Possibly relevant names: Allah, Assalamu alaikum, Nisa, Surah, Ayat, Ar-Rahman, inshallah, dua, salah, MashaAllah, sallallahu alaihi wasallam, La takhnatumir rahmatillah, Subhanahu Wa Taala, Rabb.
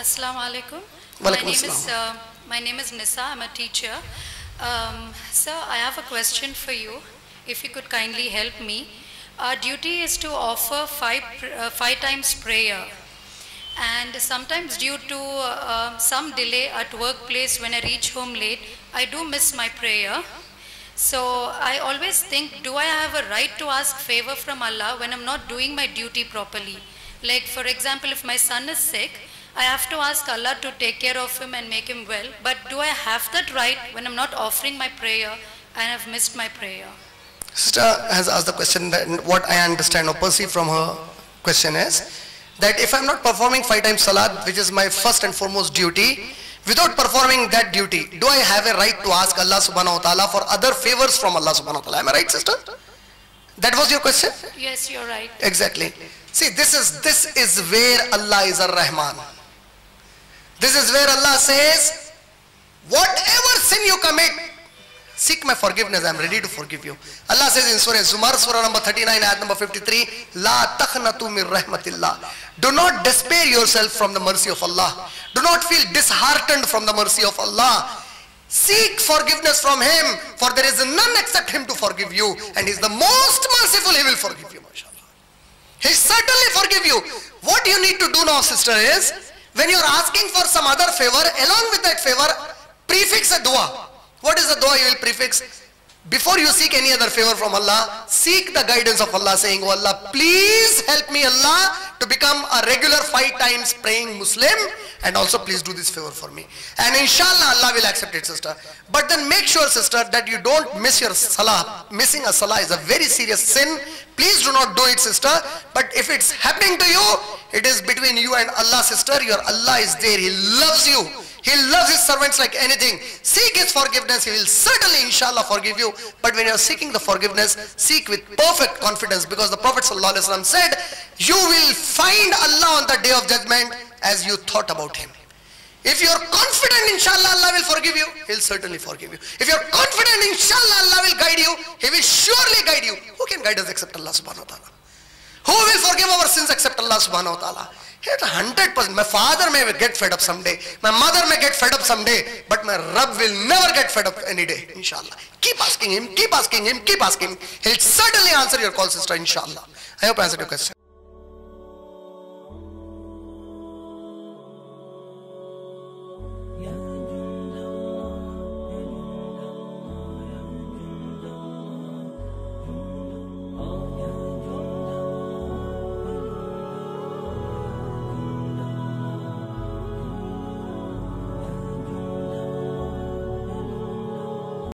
Assalamu alaikum. My name is Nisa. I'm a teacher. Sir, I have a question for you. If you could kindly help me, our duty is to offer five times prayer, and sometimes due to some delay at workplace, when I reach home late, I do miss my prayer. So I always think, do I have a right to ask favor from Allah when I'm not doing my duty properly? Like, for example, if my son is sick, I have to ask Allah to take care of him and make him well. But do I have that right when I'm not offering my prayer and I've missed my prayer? Sister has asked the question, and what I understand or perceive from her question is that if I'm not performing five times salat, which is my first and foremost duty, without performing that duty, do I have a right to ask Allah Subhanahu Wa Taala for other favors from Allah Subhanahu Wa Taala? Am I right, sister? That was your question? Yes, you're right. Exactly. See, this is where Allah is Ar-Rahman. This is where Allah says, whatever sin you commit, seek my forgiveness. I am ready to forgive you. Allah says in Surah Zuvar, Surah number 39, Ayat number 53, La takhnatumir rahmatillah. Do not despair yourself from the mercy of Allah. Do not feel disheartened from the mercy of Allah. Seek forgiveness from Him, for there is none except Him to forgive you, and He is the most merciful. He will forgive you, MashaAllah. He certainly forgive you. What you need to do now, sister, is when you are asking for some other favor, along with that favor, prefix a dua. What is the dua you will prefix? Before you seek any other favor from Allah, seek the guidance of Allah, saying, "Oh Allah, please help me, Allah, to become a regular 5 times praying Muslim, and also please do this favor for me." And inshallah, Allah will accept it, sister. But then make sure, sister, that you don't miss your salah. Missing a salah is a very serious sin. Please do not do it, sister. But if it's happening to you, it is between you and Allah, sister. Your Allah is there. He loves you. He loves His servants like anything. Seek His forgiveness. He will certainly, inshallah, forgive you. But when you are seeking the forgiveness, seek with perfect confidence, because the Prophet sallallahu alaihi wasallam said, you will find Allah on the day of judgment as you thought about Him. If you are confident, inshallah, Allah will forgive you, He will certainly forgive you. If you are confident, inshallah, Allah will guide you, He will surely guide you. Who can guide us except Allah subhanahu wa ta'ala? Who will forgive our sins except Allah subhanahu wa ta'ala? 100%. My father may get fed up someday. My mother may get fed up someday. But my Rabb will never get fed up any day, inshallah. Keep asking Him, keep asking Him, keep asking Him. He'll certainly answer your call, sister, inshallah. I hope I answered your question.